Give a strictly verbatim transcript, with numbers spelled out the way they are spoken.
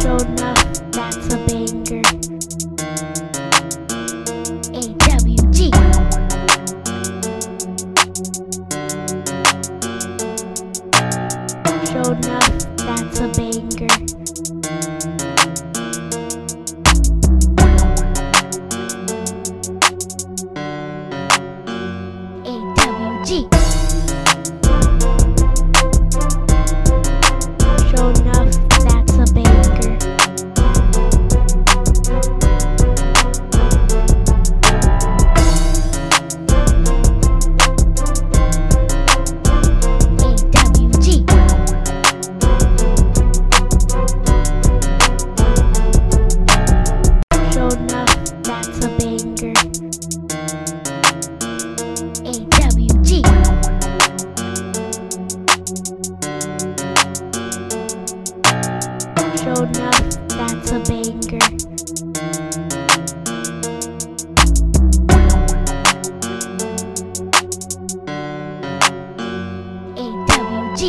Shonuff, that's a banger. A W G Shonuff, that's a banger. A W G Shonuff, that's a banger. A W G Shonuff, that's a banger. Shonuff, that's a banger. A W G